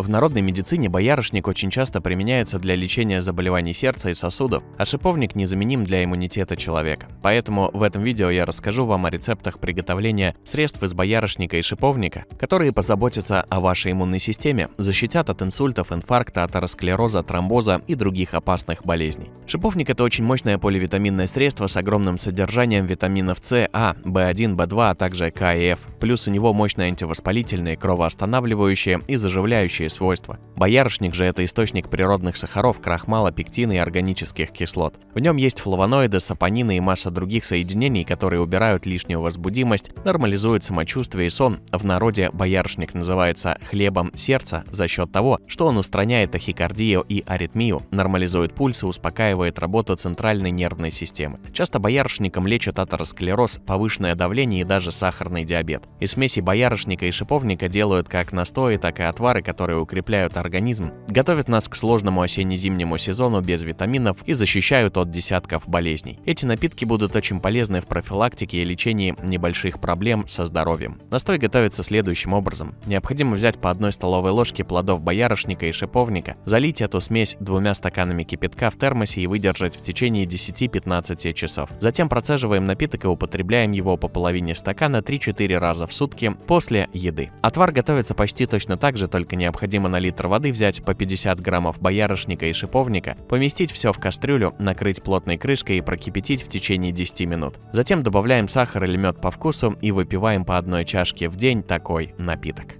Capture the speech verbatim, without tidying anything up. В народной медицине боярышник очень часто применяется для лечения заболеваний сердца и сосудов, а шиповник незаменим для иммунитета человека. Поэтому в этом видео я расскажу вам о рецептах приготовления средств из боярышника и шиповника, которые позаботятся о вашей иммунной системе, защитят от инсультов, инфаркта, атеросклероза, тромбоза и других опасных болезней. Шиповник – это очень мощное поливитаминное средство с огромным содержанием витаминов С, А, В один, В два, а также К и Ф. Плюс у него мощные антивоспалительные, кровоостанавливающие и заживляющие свойства. Боярышник же – это источник природных сахаров, крахмала, пектина и органических кислот. В нем есть флавоноиды, сапонины и масса других соединений, которые убирают лишнюю возбудимость, нормализуют самочувствие и сон. В народе боярышник называется хлебом сердца за счет того, что он устраняет тахикардию и аритмию, нормализует пульс и успокаивает работу центральной нервной системы. Часто боярышником лечат атеросклероз, повышенное давление и даже сахарный диабет. Из смеси боярышника и шиповника делают как настои, так и отвары, которые укрепляют организм, готовят нас к сложному осенне-зимнему сезону без витаминов и защищают от десятков болезней. Эти напитки будут очень полезны в профилактике и лечении небольших проблем со здоровьем. Настой готовится следующим образом. Необходимо взять по одной столовой ложке плодов боярышника и шиповника, залить эту смесь двумя стаканами кипятка в термосе и выдержать в течение десяти-пятнадцати часов. Затем процеживаем напиток и употребляем его по половине стакана три-четыре раза в сутки после еды. Отвар готовится почти точно так же, только необходимо на литр воды взять по пятьдесят граммов боярышника и шиповника, поместить все в кастрюлю, накрыть плотной крышкой и прокипятить в течение десяти минут. Затем добавляем сахар или мед по вкусу и выпиваем по одной чашке в день такой напиток.